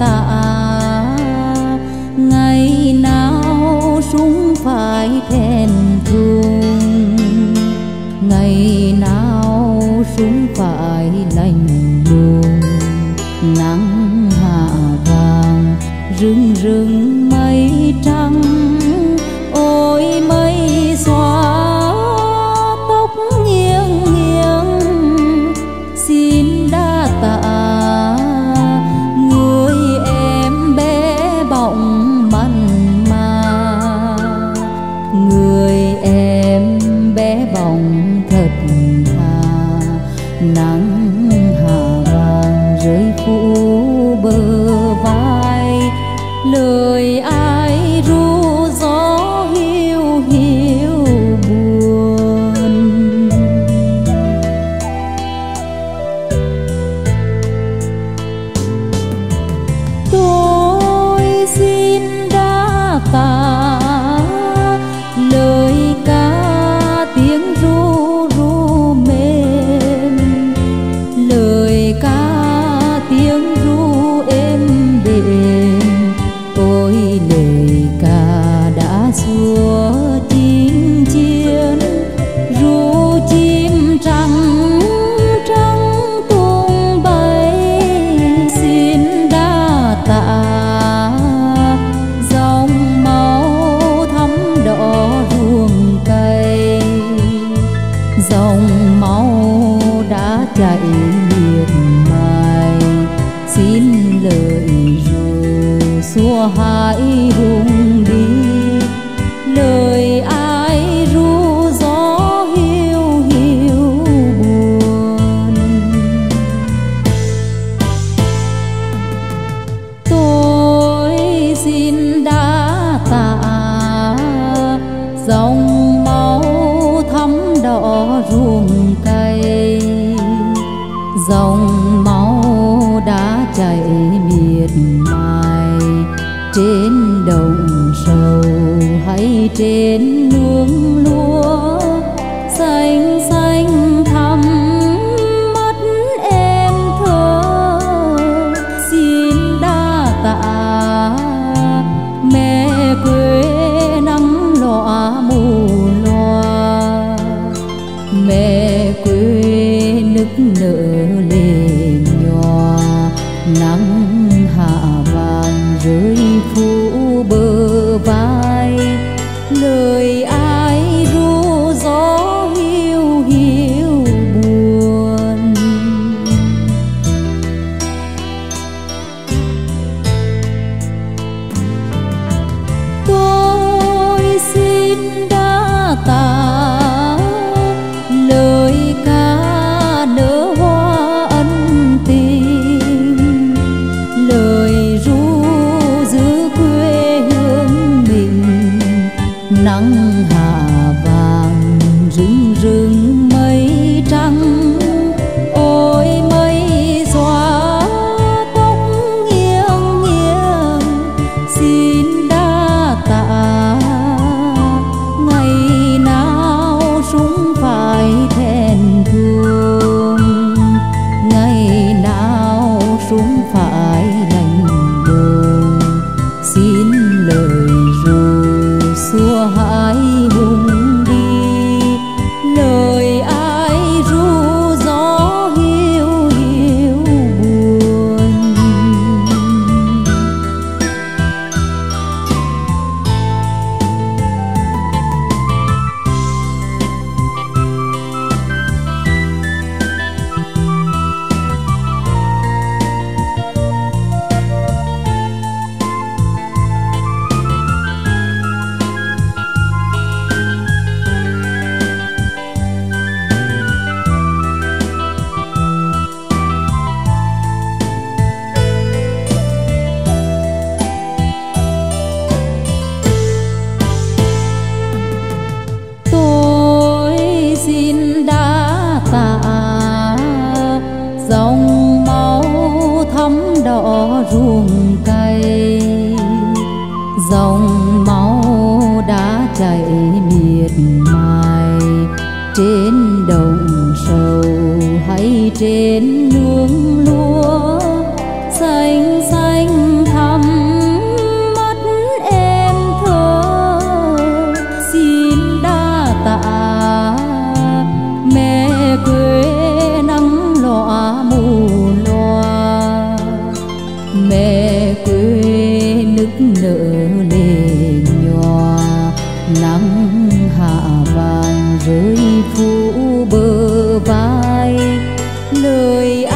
tạ. Ngày nào súng phải thèm thương, ngày nào súng phải lạnh lùng. Nắng hạ vàng rưng rưng mây trắng, ôi mây xóa tóc nghiêng nghiêng. Xin đa tạ người em bé bỏng mặn mà, người em bé bỏng thật thà. Nắng hạ vàng rơi phủ bờ vai, lời ai ru gió hiu hiu buồn. Tôi xin đa tạ lời ca tiếng ru ru mềm, lời ca tiếng ru êm đềm. Ôi lời ca đã xua chim chiến, ru chim trắng trắng tung bay. Xin đa tạ dòng máu thấm đỏ ruộng cây, dòng máu đã chảy miệt mài. Xin lời ru xua hãi hùng đi, lời ai ru gió hiu hiu buồn. Tôi xin đa tạ dòng máu thấm đỏ ruộng cây, dòng máu đã chảy miệt mài. Trên đồng sầu hay trên nương lúa xanh xanh thắm mắt em thơ. Xin đa tạ mẹ quê nắng lọa mù loa, mẹ quê nức nở lệ nhòa. Nắng hạ vàng rơi phủ bờ vai, lời ai ru gió hiu hiu buồn. Tôi xin đa tạ lời ca nở hoa ân tình, lời ru giữ quê hương mình. Nắng hạ vàng rưng rưng mây trắng, ôi mây xóa tóc nghiêng nghiêng. Xin đa tạ ngày nào súng phải thèm thương, ngày nào súng phải lạnh lùng. Xin lời ru xua hãi hùng đi, lời ai ru gió hiu hiu buồn. Xin đa tạ dòng máu thấm đỏ ruộng cây, dòng máu đã chảy miệt mài. Trên đồng sầu hay trên nương lúa xanh xanh hạ vàng rơi phủ bờ vai lời